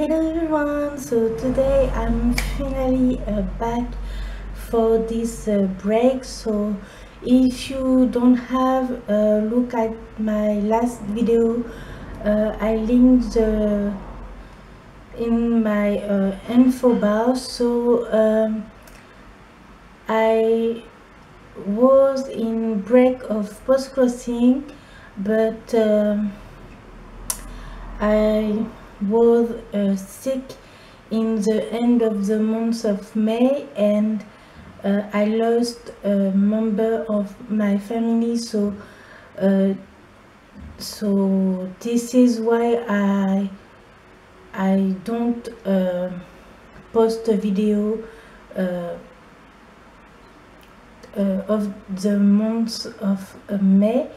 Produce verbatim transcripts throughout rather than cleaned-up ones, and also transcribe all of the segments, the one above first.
Hello everyone, so today I'm finally uh, back for this uh, break. So if you don't have a look at my last video, uh, I linked uh, in my uh, info bar. So um, I was in break of Postcrossing, but uh, I was uh, sick in the end of the month of May, and uh, I lost a member of my family, so uh, so this is why I I don't uh, post a video uh, uh, of the month of uh, May.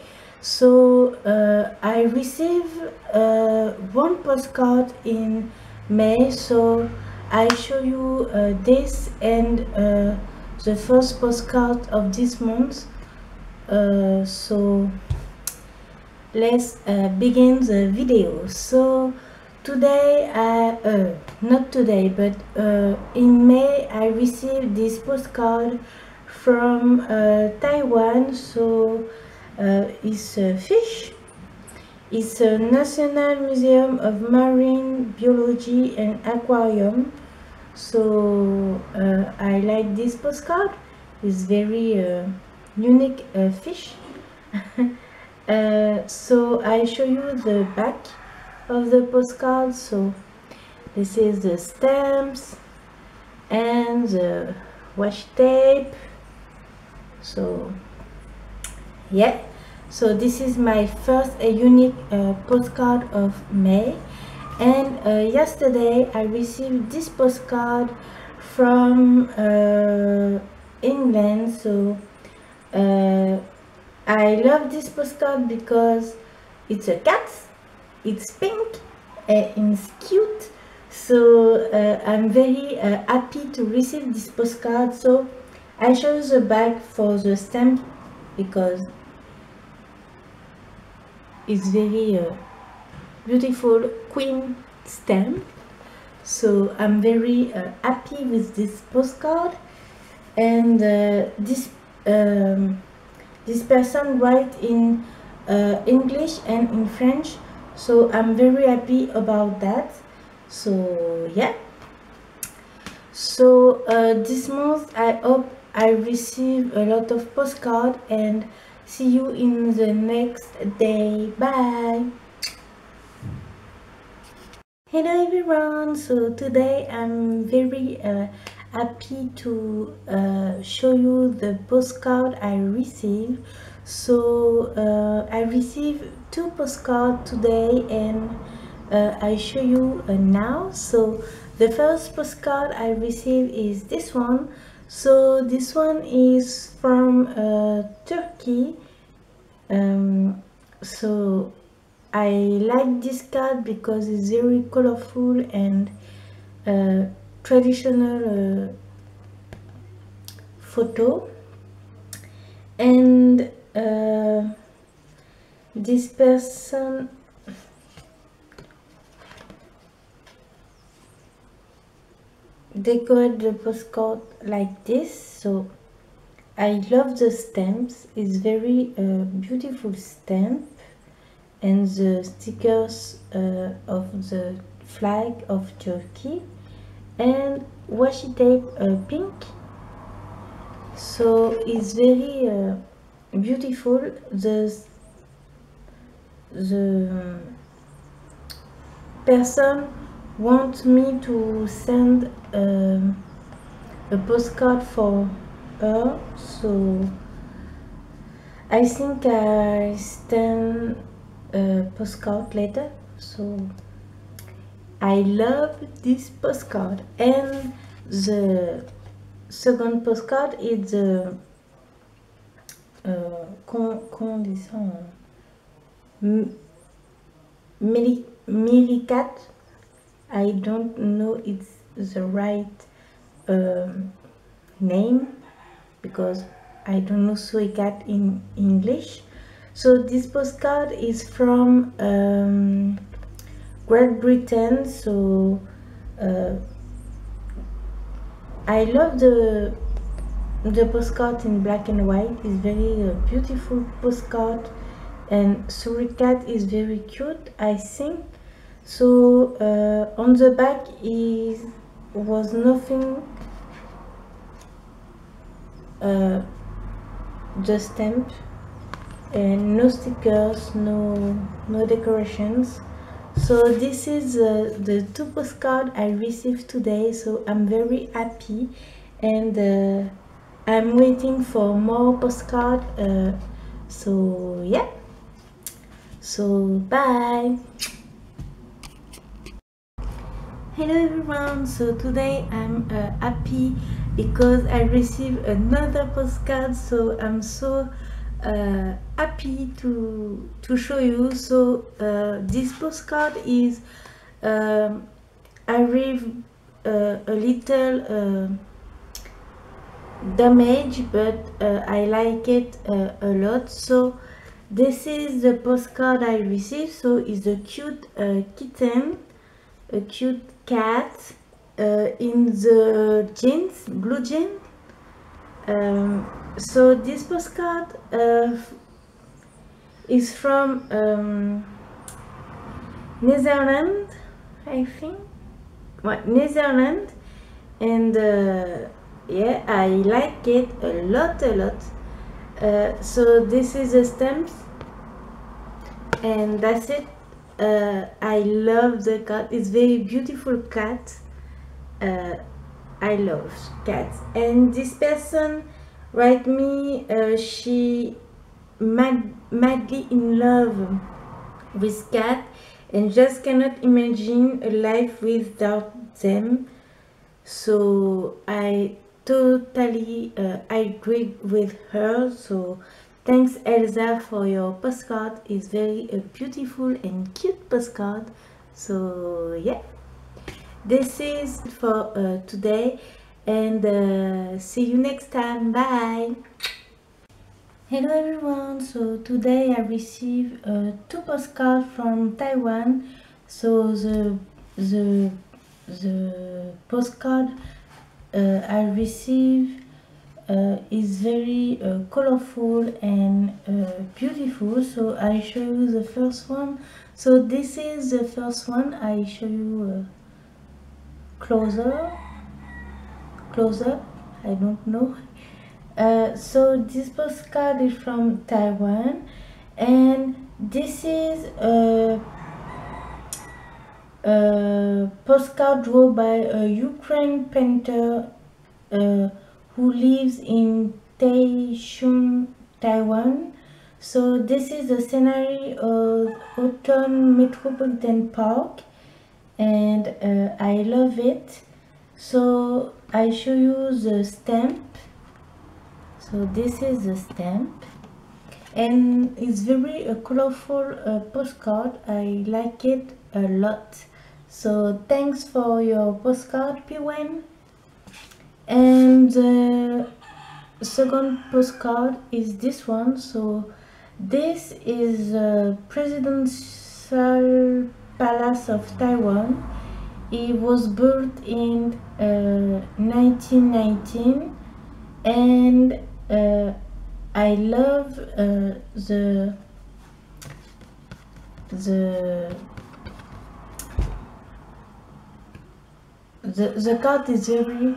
So uh, I received uh, one postcard in May, so I show you uh, this and uh, the first postcard of this month. Uh, so let's uh, begin the video. So today, I, uh, not today, but uh, in May I received this postcard from uh, Taiwan. So Uh, it's a fish. It's a National Museum of Marine Biology and Aquarium. So uh, I like this postcard. It's very uh, unique uh, fish. uh, so I show you the back of the postcard. So this is the stamps and the washi tape. So yeah, so this is my first uh, unique uh, postcard of May, and uh, yesterday I received this postcard from uh, England. So uh, I love this postcard because it's a cat, it's pink, and it's cute. So uh, I'm very uh, happy to receive this postcard. So I chose the bag for the stamp because it's very uh, beautiful queen stamp. So I'm very uh, happy with this postcard, and uh, this um, this person write in uh, English and in French, so I'm very happy about that. So yeah, so uh, this month I hope I receive a lot of postcard, and see you in the next day. Bye. Hello everyone, so today I'm very uh, happy to uh, show you the postcard I received. So uh, I received two postcards today, and uh, I show you uh, now. So the first postcard I received is this one. So this one is from uh, Turkey. Um, so I like this card because it's very colorful and uh, traditional uh, photo, and uh, this person decorate the postcard like this. So I love the stamps. It's very uh, beautiful stamp, and the stickers uh, of the flag of Turkey, and washi tape uh, pink. So it's very uh, beautiful. The the person want me to send um, a postcard for her, so I think I send a postcard later. So I love this postcard. And the second postcard is the uh, con condition Miricat. I don't know it's the right um, name because I don't know suicat in English. So this postcard is from um, Great Britain. So Uh, I love the the postcard in black and white. It's very uh, beautiful postcard, and Suricat is very cute, I think. So uh, on the back is was nothing. Uh, the stamp and no stickers, no no decorations. So this is uh, the two postcards I received today, so I'm very happy, and uh, I'm waiting for more postcards. Uh, so yeah, so bye. Hello everyone, so today I'm uh, happy because I received another postcard, so I'm so Uh, happy to to show you. So uh, this postcard is um, arrived uh, a little uh, damaged, but uh, I like it uh, a lot. So this is the postcard I received. So it's a cute uh, kitten, a cute cat uh, in the jeans, blue jeans. Um, so this postcard uh, is from um, Netherlands, I think. Well, Netherlands, and uh, yeah, I like it a lot, a lot. Uh, so this is the stamps, and that's it. Uh, I love the cat. It's very beautiful cat. Uh, I love cats, and this person write me uh, she mad, madly in love with cats and just cannot imagine a life without them. So I totally uh, agree with her. So thanks Elsa for your postcard. It's very uh, beautiful and cute postcard. So yeah, this is for uh, today, and uh, see you next time. Bye. Hello everyone, so today I received uh, two postcards from Taiwan. So the the the postcard uh, I received uh, is very uh, colorful and uh, beautiful. So I show you the first one. So this is the first one. I show you uh, closer closer I don't know. Uh, so this postcard is from Taiwan, and this is a, a postcard drawn by a Ukrainian painter uh, who lives in Taishun, Taiwan. So this is the scenery of Houten Metropolitan Park, and uh, I love it. So I show you the stamp. So this is the stamp, and it's very uh, colorful uh, postcard. I like it a lot. So thanks for your postcard, Piwen. And the second postcard is this one. So this is uh, presidential Palace of Taiwan. It was built in uh, nineteen nineteen, and uh, I love uh, the the the the cat is very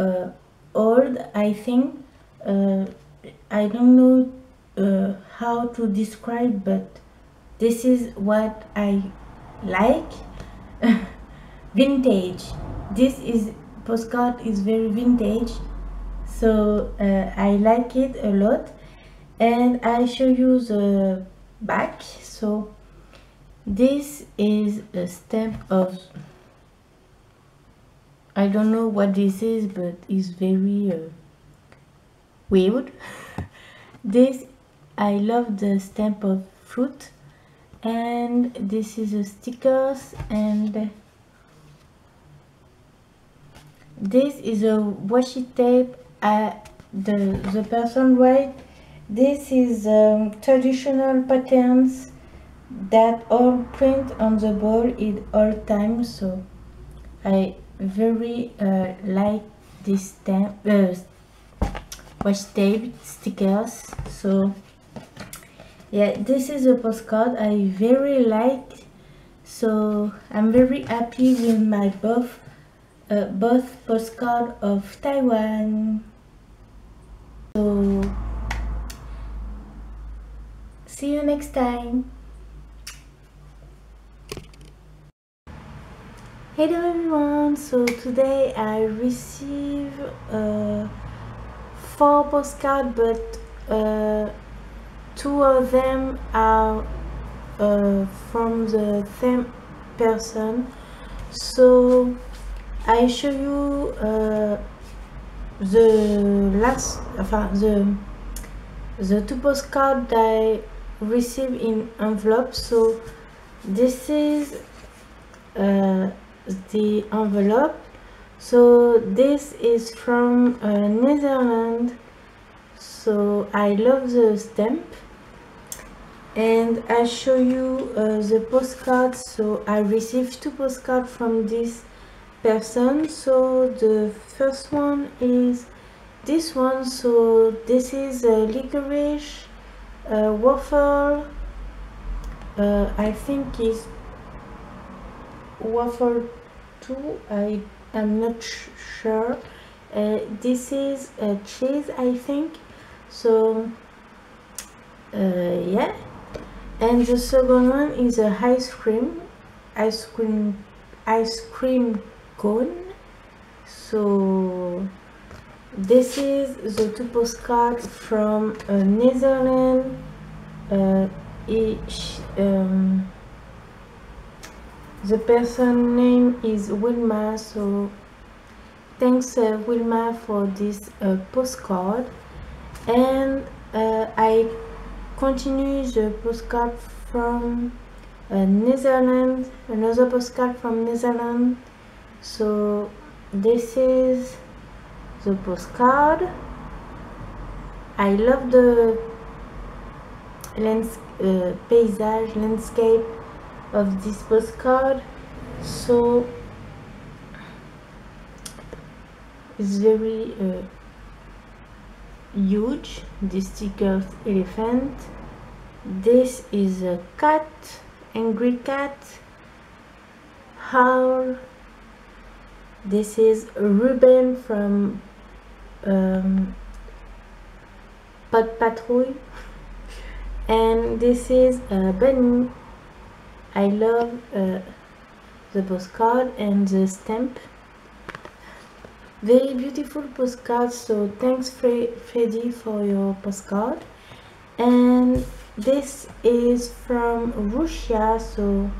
uh, old, I think. Uh, I don't know uh, how to describe, but this is what I like. Vintage. This is postcard is very vintage, so uh, I like it a lot. And I show you the back. So this is a stamp of, I don't know what this is, but it's very uh, weird. This, I love the stamp of fruit. And this is the stickers, and this is a washi tape. Uh, the the person write, this is um, traditional patterns that all print on the ball at all times. So I very uh, like this stamp, uh, washi tape stickers. So yeah, this is a postcard I very like. So I'm very happy with my both uh, both postcard of Taiwan. So see you next time. Hello everyone, so today I receive uh, four postcards, but uh, two of them are uh, from the same person. So I show you uh, the last, enfin, the, the two postcards I received in envelope. So this is uh, the envelope. So this is from uh, Netherlands. So I love the stamp, and I show you uh, the postcards. So I received two postcards from this person. So the first one is this one. So this is a uh, licorice, uh, waffle, uh, I think it's waffle two, I am not sure. Uh, this is a cheese, I think. So uh, yeah, and the second one is a ice cream, ice cream, ice cream cone. So this is the two postcards from uh, Netherlands. Uh, each. Um, The person name is Wilma, so thanks uh, Wilma for this uh, postcard. And uh, I continue the postcard from uh, Netherlands, another postcard from Netherlands. So this is the postcard. I love the lands uh, paysage, landscape of this postcard. So it's very uh, huge, the stickers elephant. This is a cat, angry cat, howl. This is Ruben from um, Pat Patrouille, and this is uh, Benny. I love uh, the postcard and the stamp. Very beautiful postcard, so thanks Fre Freddie for your postcard. And this is from Russia, so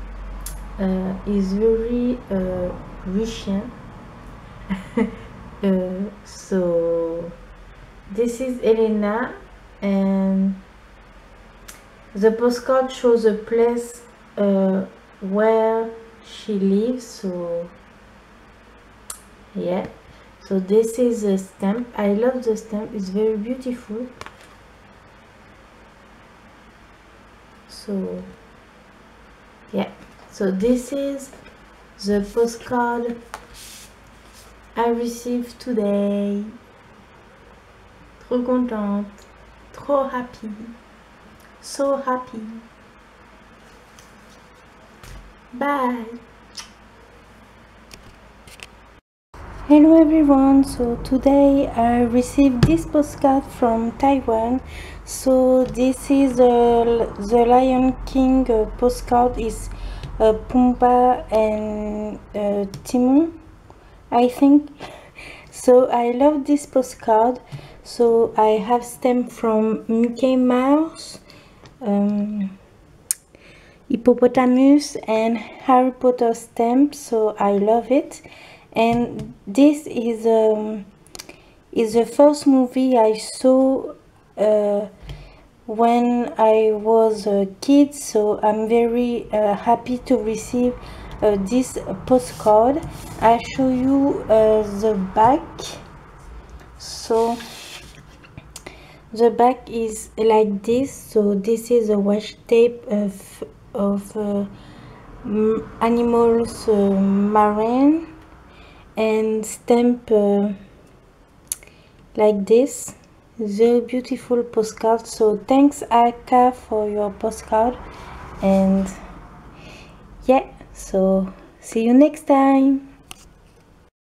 uh, is very uh, Russian. uh, so this is Elena, and the postcard shows a place Uh, where she lives. So yeah, so this is a stamp. I love the stamp, it's very beautiful. So yeah, so this is the postcard I received today. Trop contente, trop happy, so happy. Bye. Hello everyone, so today I received this postcard from Taiwan. So this is the, the Lion King uh, postcard is uh, Pumbaa and uh, Timon, I think. So I love this postcard. So I have stamp from Mickey Mouse, um, hippopotamus, and Harry Potter stamp. So I love it. And this is um, is the first movie I saw uh, when I was a kid. So I'm very uh, happy to receive uh, this postcard. I show you uh, the back. So the back is like this. So this is a washi tape of of uh, animals, uh, marine and stamp uh, like this. Very beautiful postcard. So thanks Akka for your postcard, and yeah, so see you next time.